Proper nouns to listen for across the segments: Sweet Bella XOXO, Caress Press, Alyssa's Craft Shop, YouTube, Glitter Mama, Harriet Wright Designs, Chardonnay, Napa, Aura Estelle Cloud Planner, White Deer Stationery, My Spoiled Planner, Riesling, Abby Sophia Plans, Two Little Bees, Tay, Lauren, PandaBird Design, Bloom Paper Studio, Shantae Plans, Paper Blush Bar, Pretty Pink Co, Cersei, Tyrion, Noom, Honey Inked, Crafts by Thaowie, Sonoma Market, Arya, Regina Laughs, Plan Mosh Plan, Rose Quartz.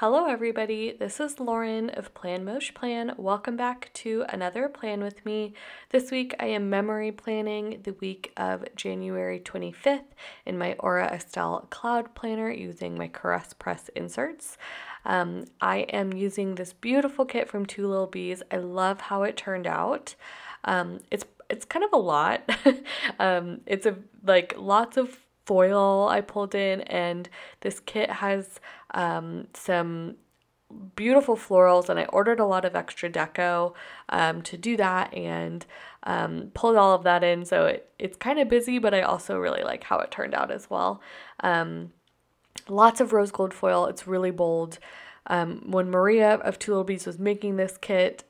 Hello everybody, this is Lauren of Plan Mosh Plan. Welcome back to another plan with me. This week I am memory planning the week of January 25th in my Aura Estelle Cloud Planner using my Caress Press inserts. I am using this beautiful kit from Two Little Bees. I love how it turned out. It's kind of a lot. It's lots of foil I pulled in, and this kit has some beautiful florals, and I ordered a lot of extra deco to do that, and pulled all of that in, so it's kind of busy, but I also really like how it turned out as well. Lots of rose gold foil. It's really bold. When Maria of Two Little Bees was making this kit,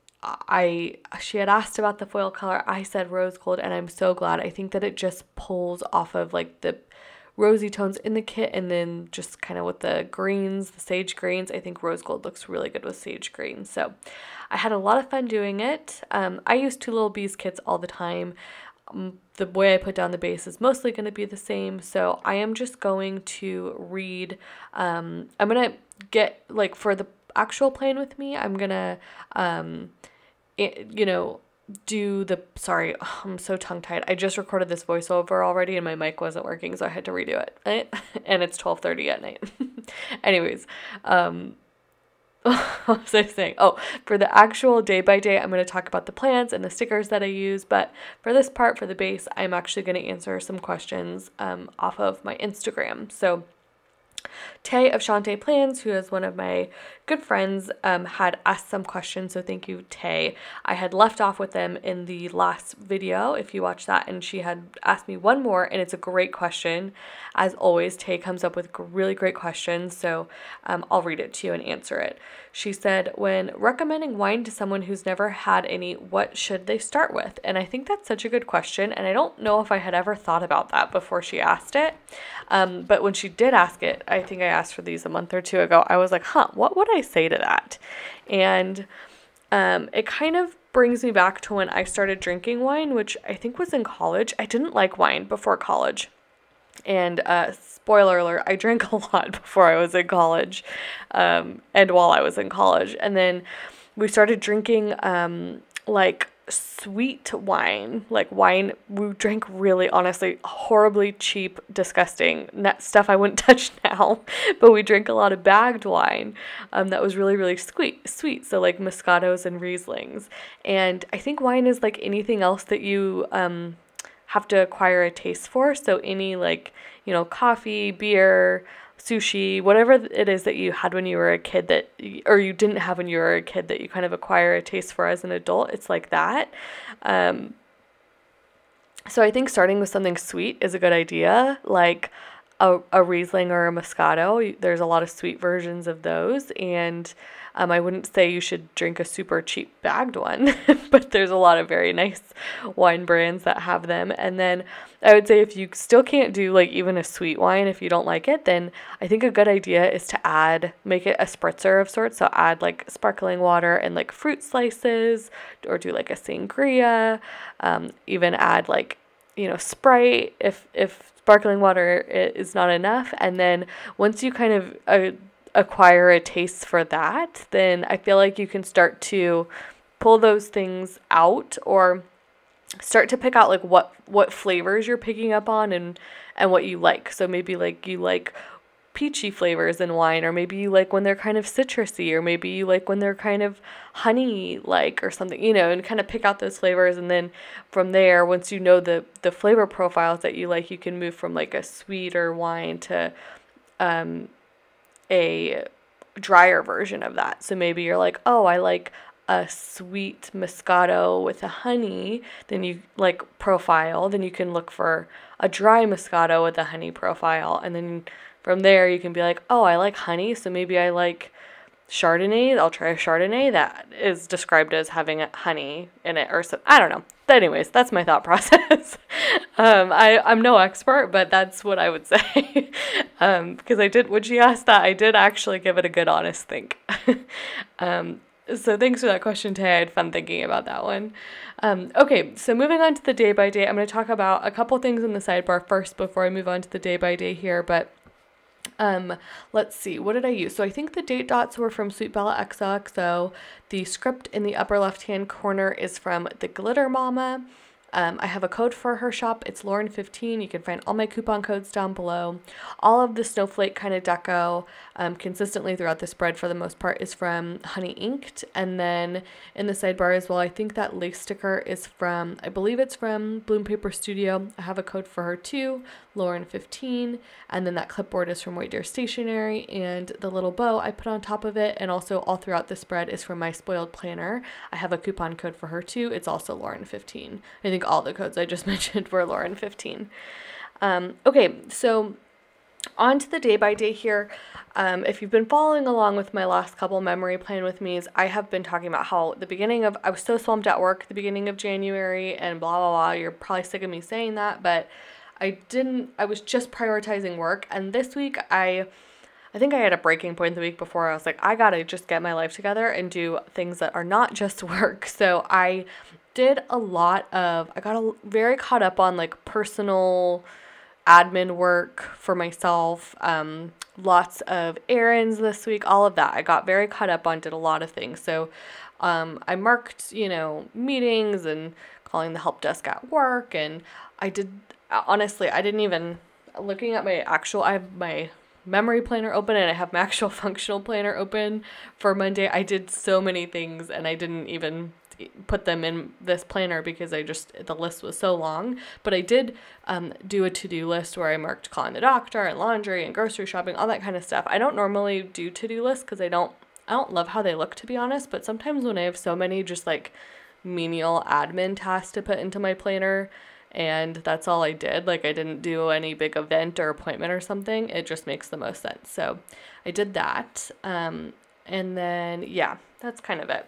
she had asked about the foil color. I said rose gold, and I'm so glad. I think that it just pulls off of like the rosy tones in the kit, and then just kind of with the greens, the sage greens. I think rose gold looks really good with sage greens. So I had a lot of fun doing it. I use Two Little Bees kits all the time. The way I put down the base is mostly going to be the same, so I am just going to read. I'm going to get, like, for the actual plan with me, I'm going to I'm so tongue-tied. I just recorded this voiceover already and my mic wasn't working, so I had to redo it. And it's 12:30 at night. Anyways, what was I saying? Oh, for the actual day-by-day, I'm going to talk about the plans and the stickers that I use, but for this part, for the base, I'm actually going to answer some questions off of my Instagram. So Tay of Shantae Plans, who is one of my good friends, had asked some questions, so thank you, Tay. I had left off with them in the last video, if you watch that, and she had asked me one more, and it's a great question. As always, Tay comes up with really great questions, so I'll read it to you and answer it. She said, when recommending wine to someone who's never had any, what should they start with? And I think that's such a good question, and I don't know if I had ever thought about that before she asked it, but when she did ask it, I think I asked for these a month or two ago. I was like, what would I say to that? And it kind of brings me back to when I started drinking wine, which I think was in college. I didn't like wine before college. And spoiler alert, I drank a lot before I was in college and while I was in college. And then we started drinking like sweet wine, we drank really, honestly, horribly cheap, disgusting stuff I wouldn't touch now, but we drank a lot of bagged wine that was really, really sweet, so like Moscatos and Rieslings. And I think wine is like anything else that you have to acquire a taste for, so any coffee, beer, sushi, whatever it is that you had when you were a kid or you didn't have when you were a kid that you kind of acquire a taste for as an adult, it's like that. So I think starting with something sweet is a good idea, like a Riesling or a Moscato. There's a lot of sweet versions of those, and I wouldn't say you should drink a super cheap bagged one, but there's a lot of very nice wine brands that have them. And then I would say if you still can't do like even a sweet wine, if you don't like it, then I think a good idea is to make it a spritzer of sorts. So add like sparkling water and like fruit slices, or do like a sangria, even add like, Sprite if sparkling water is not enough. And then once you kind of acquire a taste for that, then I feel like you can start to pull those things out, or start to pick out like what flavors you're picking up on and what you like. So maybe like you like peachy flavors in wine, or maybe you like when they're kind of citrusy, or maybe you like when they're kind of honey-like or something, and kind of pick out those flavors. And then from there, once you know the flavor profiles that you like, you can move from like a sweeter wine to a drier version of that. So maybe you're like, oh, I like a sweet Moscato with a honey, then you like profile, then you can look for a dry Moscato with a honey profile, and then from there, you can be like, oh, I like honey, so maybe I like Chardonnay. I'll try a Chardonnay that is described as having honey in it, or so. I don't know. But anyways, that's my thought process. I'm no expert, but that's what I would say. Because when she asked that, I did actually give it a good honest think. So thanks for that question, Tay. I had fun thinking about that one. Okay, so moving on to the day-by-day, I'm going to talk about a couple things in the sidebar first before I move on to the day-by-day here, but Let's see, what did I use? So I think the date dots were from Sweet Bella XOXO. The script in the upper left-hand corner is from the Glitter Mama. I have a code for her shop. It's Lauren15. You can find all my coupon codes down below. All of the snowflake kind of deco consistently throughout the spread for the most part is from Honey Inked. And then in the sidebar as well, I think that lace sticker is from, I believe it's from Bloom Paper Studio. I have a code for her too, Lauren15. And then that clipboard is from White Deer Stationery. And the little bow I put on top of it. And also all throughout the spread is from My Spoiled Planner. I have a coupon code for her too. It's also Lauren15. I think all the codes I just mentioned were Lauren15. Okay, so on to the day-by-day here. If you've been following along with my last couple memory plan with me's, I have been talking about how I was so swamped at work the beginning of January and blah, blah, blah. You're probably sick of me saying that, but I was just prioritizing work. And this week, I think I had a breaking point the week before. I was like, I gotta just get my life together and do things that are not just work. So I got very caught up on like personal admin work for myself, lots of errands this week, all of that. I got very caught up on, did a lot of things. So I marked, meetings and calling the help desk at work. And looking at my actual, I have my memory planner open and I have my actual functional planner open for Monday. I did so many things and I didn't even put them in this planner because the list was so long, but I did do a to-do list where I marked calling the doctor and laundry and grocery shopping, all that kind of stuff. I don't normally do to-do lists because I don't love how they look, to be honest, but sometimes when I have so many just like menial admin tasks to put into my planner and that's all I did, like I didn't do any big event or appointment or something, it just makes the most sense. So I did that, and then yeah, that's kind of it.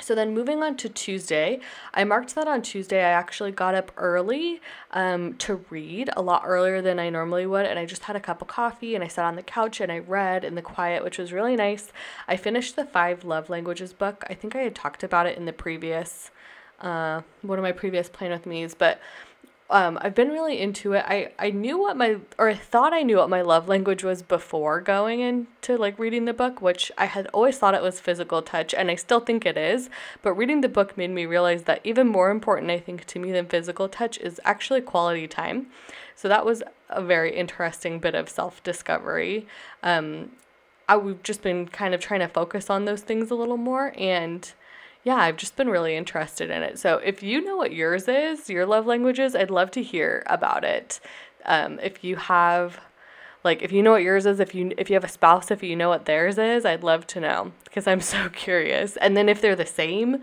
So then moving on to Tuesday, I marked that on Tuesday. I actually got up early to read, a lot earlier than I normally would, and I just had a cup of coffee and I sat on the couch and I read in the quiet, which was really nice. I finished the 5 Love Languages book. I think I had talked about it in the previous, one of my previous Plan With Me's, but I've been really into it. I thought I knew what my love language was before going into like reading the book, which I had always thought it was physical touch, and I still think it is, but reading the book made me realize that even more important, I think, to me than physical touch is actually quality time. So that was a very interesting bit of self-discovery. We've just been kind of trying to focus on those things a little more, and yeah, I've just been really interested in it. So if you know what yours is, your love languages, I'd love to hear about it. If you have, like, if you know what yours is, if you have a spouse, if you know what theirs is, I'd love to know because I'm so curious. And then if they're the same,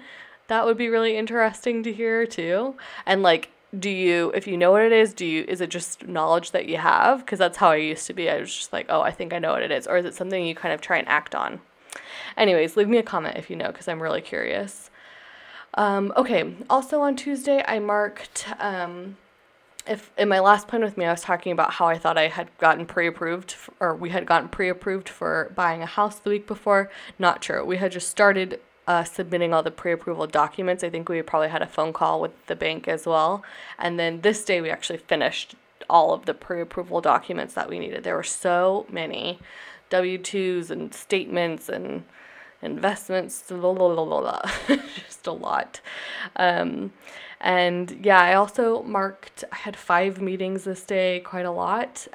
that would be really interesting to hear too. And like, if you know what it is, is it just knowledge that you have? Because that's how I used to be. I was just like, oh, I think I know what it is. Or is it something you kind of try and act on? Anyways, leave me a comment if you know, because I'm really curious. Okay, also on Tuesday, I marked, in my last plan with me, I was talking about how I thought I had gotten we had gotten pre-approved for buying a house the week before. Not true. We had just started submitting all the pre-approval documents. I think we probably had a phone call with the bank as well. And then this day, we actually finished all of the pre-approval documents that we needed. There were so many. W-2s and statements and investments, blah, blah, blah, blah. Just a lot. And yeah, I also I had 5 meetings this day, quite a lot.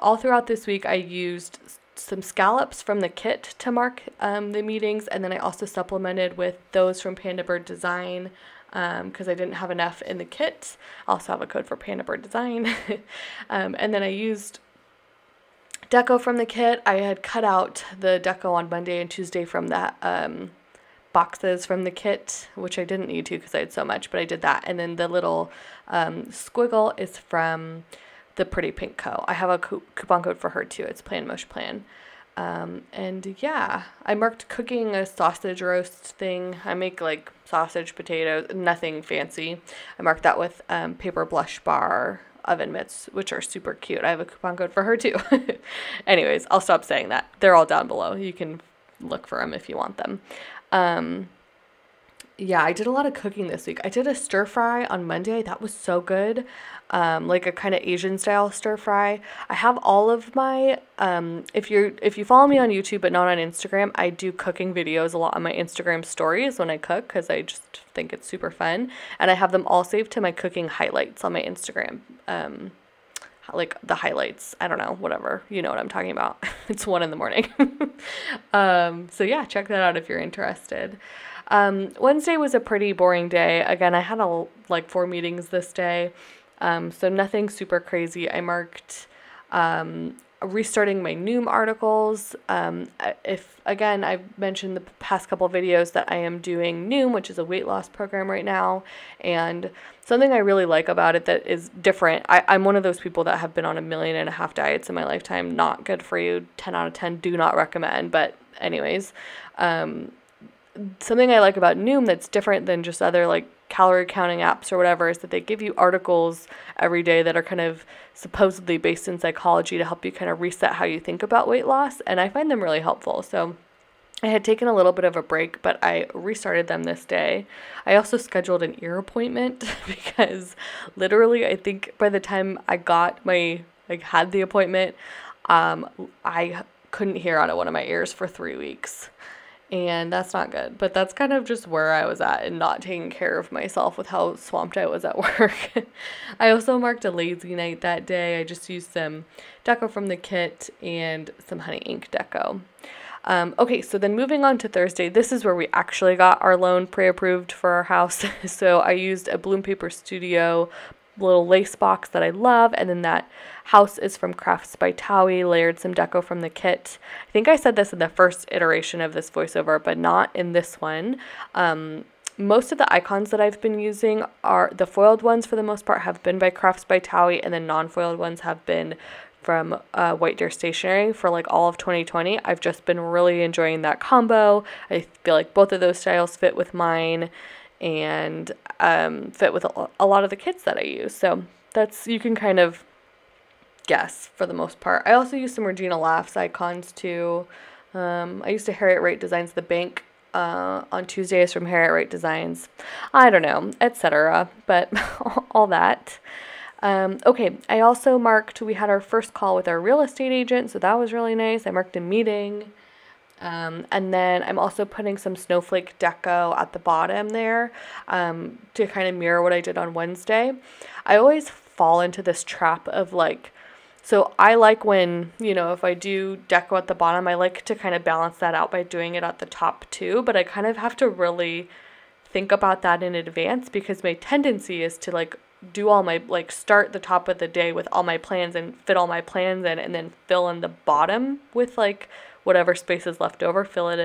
All throughout this week, I used some scallops from the kit to mark the meetings, and then I also supplemented with those from PandaBird Design, because I didn't have enough in the kit. I also have a code for PandaBird Design. And then I used deco from the kit. I had cut out the deco on Monday and Tuesday from the boxes from the kit, which I didn't need to because I had so much, but I did that. And then the little squiggle is from the Pretty Pink Co. I have a coupon code for her too. It's Plan Mosh Plan. And yeah, I marked cooking a sausage roast thing. I make like sausage, potatoes, nothing fancy. I marked that with Paper Blush Bar oven mitts, which are super cute. I have a coupon code for her too. Anyways, I'll stop saying that. They're all down below. You can look for them if you want them. Yeah, I did a lot of cooking this week. I did a stir fry on Monday. That was so good. Like a kind of Asian style stir fry. I have all of my, if you follow me on YouTube but not on Instagram, I do cooking videos a lot on my Instagram stories when I cook because I just think it's super fun. And I have them all saved to my cooking highlights on my Instagram. Like the highlights, I don't know, whatever, you know what I'm talking about. It's 1 in the morning. So yeah, check that out if you're interested. Wednesday was a pretty boring day. Again, I had like 4 meetings this day. So nothing super crazy. I marked, restarting my Noom articles. If again, I've mentioned the past couple of videos that I am doing Noom, which is a weight loss program right now. And something I really like about it that is different. I'm one of those people that have been on 1.5 million diets in my lifetime. Not good for you. 10 out of 10. Do not recommend. But anyways, something I like about Noom that's different than just other like calorie counting apps or whatever is that they give you articles every day that are kind of supposedly based in psychology to help you kind of reset how you think about weight loss, and I find them really helpful. So I had taken a little bit of a break, but I restarted them this day. I also scheduled an ear appointment because literally I think by the time I got my had the appointment, I couldn't hear out of one of my ears for 3 weeks. And that's not good, but that's kind of just where I was at and not taking care of myself with how swamped I was at work. I also marked a lazy night that day. I just used some deco from the kit and some Honey Inked deco. Okay, so then moving on to Thursday, this is where we actually got our loan pre-approved for our house. So I used a Bloom Paper Studio little lace box that I love, and then that house is from Crafts by Thaowie, layered some deco from the kit. I think I said this in the first iteration of this voiceover, but not in this one. Most of the icons that I've been using are the foiled ones for the most part have been by Crafts by Thaowie, and the non-foiled ones have been from White Deer Stationery for like all of 2020. I've just been really enjoying that combo. I feel like both of those styles fit with mine and fit with a lot of the kits that I use. So that's, you can kind of guess for the most part. I also used some Regina Laughs icons too. I used a Harriet Wright Designs, the bank on Tuesdays from Harriet Wright Designs. I don't know, etc. But all that. Okay, I also marked, we had our first call with our real estate agent, so that was really nice. I marked a meeting. And then I'm also putting some snowflake deco at the bottom there, to kind of mirror what I did on Wednesday. I always fall into this trap of like, so I like when, you know, if I do deco at the bottom, I like to kind of balance that out by doing it at the top too, but I kind of have to really think about that in advance because my tendency is to like do all my, like start the top of the day with all my plans and fit all my plans in and then fill in the bottom with like whatever space is left over, filling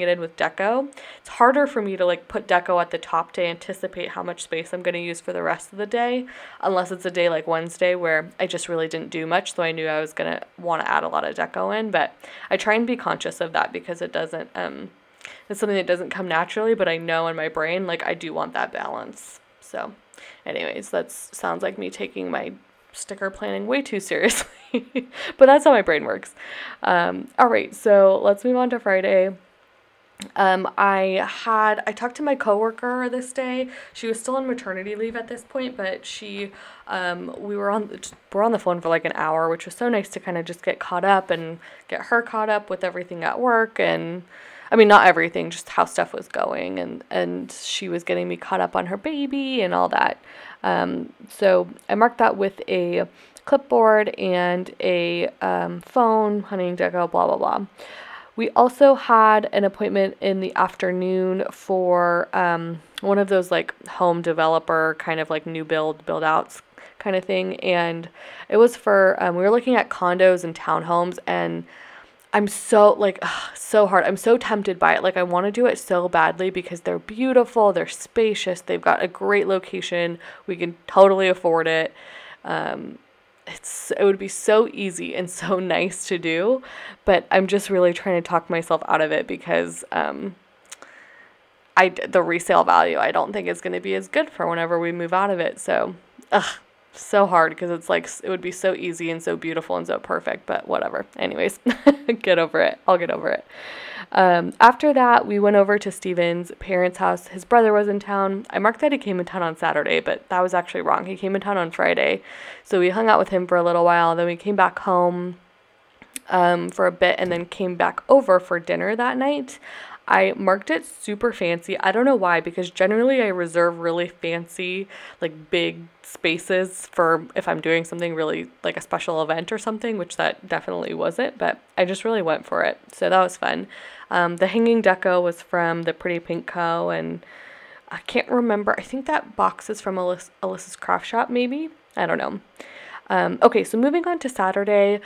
it in with deco. It's harder for me to like put deco at the top to anticipate how much space I'm going to use for the rest of the day, unless it's a day like Wednesday where I just really didn't do much, so I knew I was going to want to add a lot of deco in, but I try and be conscious of that because it doesn't, it's something that doesn't come naturally, but I know in my brain, like I do want that balance. So anyways, that sounds like me taking my sticker planning way too seriously, but that's how my brain works. All right, so let's move on to Friday. I talked to my coworker this day. She was still on maternity leave at this point, but she, we're on the phone for like an hour, which was so nice to kind of just get caught up and get her caught up with everything at work. And I mean, not everything, just how stuff was going, and she was getting me caught up on her baby and all that. So I marked that with a clipboard and a phone, Honey Deco, blah, blah, blah. We also had an appointment in the afternoon for one of those like home developer kind of like new build outs kind of thing. And it was for, we were looking at condos and townhomes, and I'm so like, ugh, so hard. I'm so tempted by it. Like I want to do it so badly because they're beautiful. They're spacious. They've got a great location. We can totally afford it. It would be so easy and so nice to do, but I'm just really trying to talk myself out of it because, the resale value, I don't think is going to be as good for whenever we move out of it. So, so hard because it's like, it would be so easy and so beautiful and so perfect, but whatever. Anyways, get over it. I'll get over it. After that, we went over to Steven's parents' house. His brother was in town. I marked that he came in town on Saturday, but that was actually wrong. He came in town on Friday. So we hung out with him for a little while. Then we came back home for a bit and then came back over for dinner that night. I marked it super fancy. I don't know why, because generally I reserve really fancy, like big spaces for if I'm doing something really like a special event or something, which that definitely wasn't, but I just really went for it. So that was fun. The hanging deco was from the Pretty Pink Co. And I can't remember. I think that box is from Alyssa's Craft Shop, maybe? I don't know. Okay, so moving on to Saturday.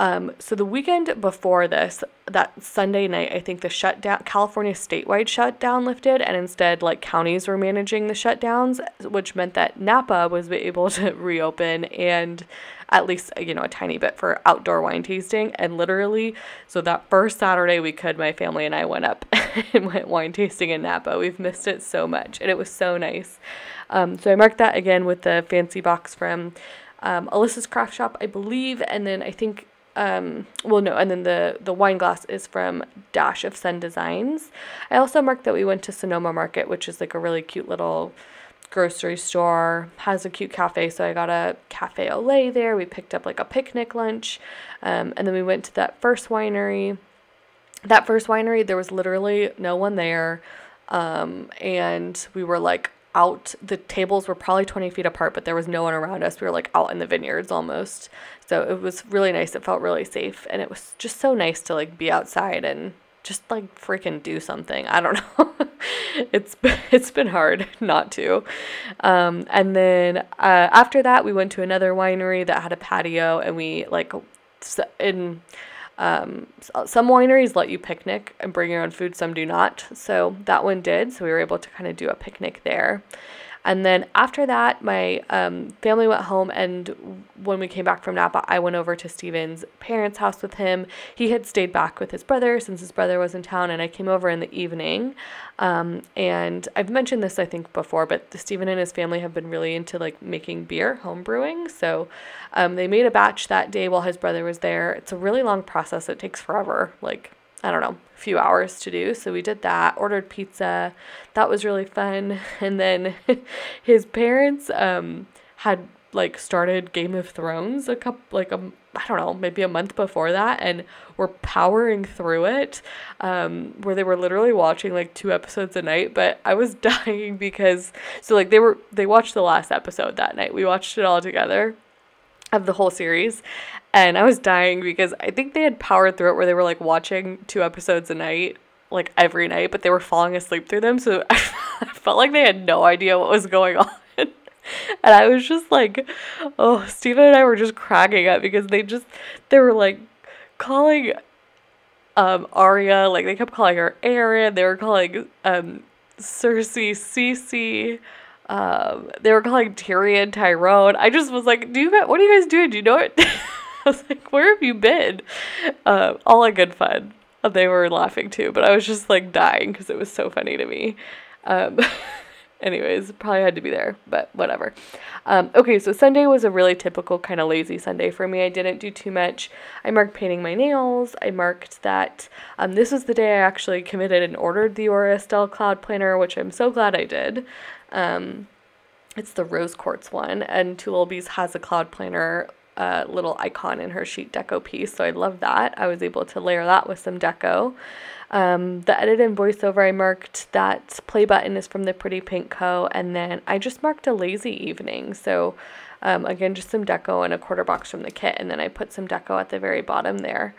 So the weekend before this, that Sunday night, I think the shutdown, California statewide shutdown lifted, and instead like counties were managing the shutdowns, which meant that Napa was able to reopen, and at least, you know, a tiny bit for outdoor wine tasting. And literally, so that first Saturday we could, my family and I went up and went wine tasting in Napa. We've missed it so much, and it was so nice. So I marked that again with the fancy box from Alyssa's Craft Shop, I believe, and then I think the wine glass is from Dash of Sun Designs. I also marked that we went to Sonoma Market, which is like a really cute little grocery store, has a cute cafe, so I got a cafe au lait there. We picked up like a picnic lunch, and then we went to that first winery. That first winery, there was literally no one there, and we were like out, the tables were probably 20 feet apart, but there was no one around us. We were like out in the vineyards almost. So it was really nice. It felt really safe. And it was just so nice to like be outside and just like freaking do something. I don't know. It's been hard not to. And then after that, we went to another winery that had a patio, and we like some wineries let you picnic and bring your own food, some do not. So that one did. So we were able to kind of do a picnic there. And then after that, my family went home, and when we came back from Napa, I went over to Steven's parents' house with him. He had stayed back with his brother since his brother was in town, and I came over in the evening. And I've mentioned this, I think, before, but Steven and his family have been really into, like, making beer, home brewing. So they made a batch that day while his brother was there. It's a really long process. It takes forever, like, I don't know, a few hours to do. So we did that, ordered pizza. That was really fun. And then his parents had like started Game of Thrones I don't know, maybe a month before that, and were powering through it, where they were literally watching like 2 episodes a night. But I was dying because, so like they watched the last episode that night. We watched it all together of the whole series. And I was dying because I think they had powered through it where they were like watching 2 episodes a night, like every night, but they were falling asleep through them. So I felt like they had no idea what was going on. And I was just like, oh, Steven and I were just cracking up because they were like calling Arya, like they kept calling her Aaron. They were calling Cersei Cece. They were calling Tyrion Tyrone. I just was like, what are you guys doing? Do you know it? I was like, where have you been? All in good fun. They were laughing too, but I was just like dying because it was so funny to me. Anyways, probably had to be there, but whatever. Okay, so Sunday was a really typical kind of lazy Sunday for me. I didn't do too much. I marked painting my nails. I marked that this was the day I actually committed and ordered the Aura Estelle Cloud Planner, which I'm so glad I did. It's the Rose Quartz one, and Two Little Bees has a cloud planner little icon in her sheet deco piece, so I love that. I was able to layer that with some deco. The edit and voiceover, I marked that play button is from the Pretty Pink Co. And then I just marked a lazy evening. So, again, just some deco and a quarter box from the kit. And then I put some deco at the very bottom there.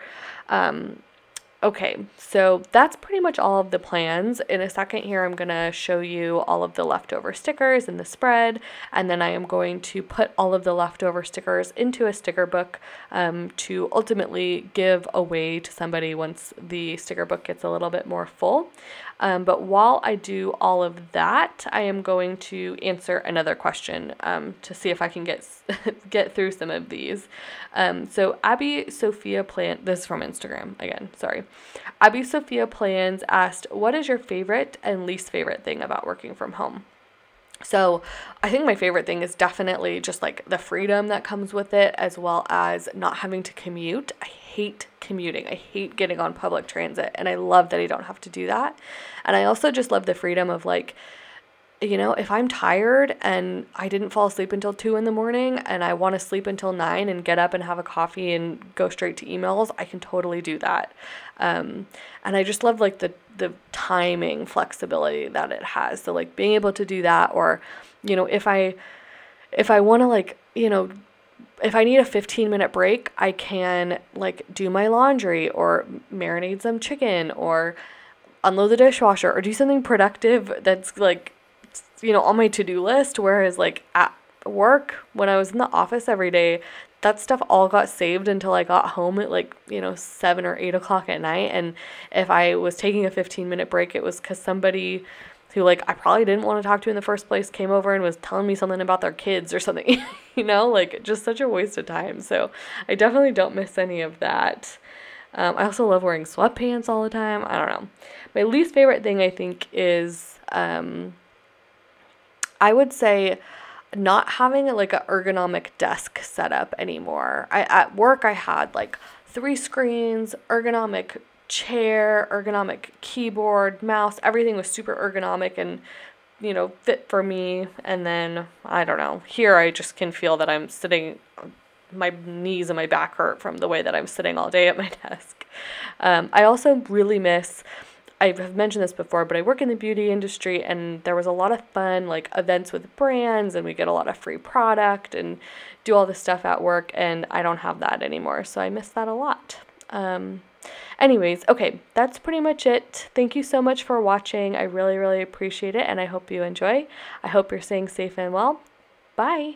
Okay, so that's pretty much all of the plans. In a second here, I'm going to show you all of the leftover stickers and the spread, and then I am going to put all of the leftover stickers into a sticker book to ultimately give away to somebody once the sticker book gets a little bit more full. But while I do all of that, I am going to answer another question to see if I can get through some of these. So Abby Sophia Plans, this is from Instagram again, sorry. Abby Sophia Plans asked, what is your favorite and least favorite thing about working from home? So I think my favorite thing is definitely just like the freedom that comes with it, as well as not having to commute. I hate commuting. I hate getting on public transit, and I love that I don't have to do that. And I also just love the freedom of, like, you know, if I'm tired and I didn't fall asleep until 2 in the morning and I want to sleep until 9 and get up and have a coffee and go straight to emails, I can totally do that. And I just love, like, the timing flexibility that it has. So, like, being able to do that, or, you know, if I want to, like, you know, if I need a 15-minute break, I can, like, do my laundry or marinate some chicken or unload the dishwasher or do something productive that's, like, you know, on my to-do list. Whereas, like, at work, when I was in the office every day, that stuff all got saved until I got home at, like, you know, 7 or 8 o'clock at night. And if I was taking a 15-minute break, it was because somebody who, like, I probably didn't want to talk to in the first place came over and was telling me something about their kids or something, you know, like, just such a waste of time. So I definitely don't miss any of that. I also love wearing sweatpants all the time. I don't know. My least favorite thing, I think, is, I would say not having, like, an ergonomic desk setup anymore. At work, I had, like, 3 screens, ergonomic chair, ergonomic keyboard, mouse. Everything was super ergonomic and, you know, fit for me. And then, I don't know, here I just can feel that I'm sitting, my knees and my back hurt from the way that I'm sitting all day at my desk. I also really miss, I have mentioned this before, but I work in the beauty industry, and there was a lot of fun, like, events with brands, and we get a lot of free product and do all this stuff at work, and I don't have that anymore, so I miss that a lot. Anyways, okay, that's pretty much it. Thank you so much for watching. I really, really appreciate it, and I hope you enjoy. I hope you're staying safe and well. Bye!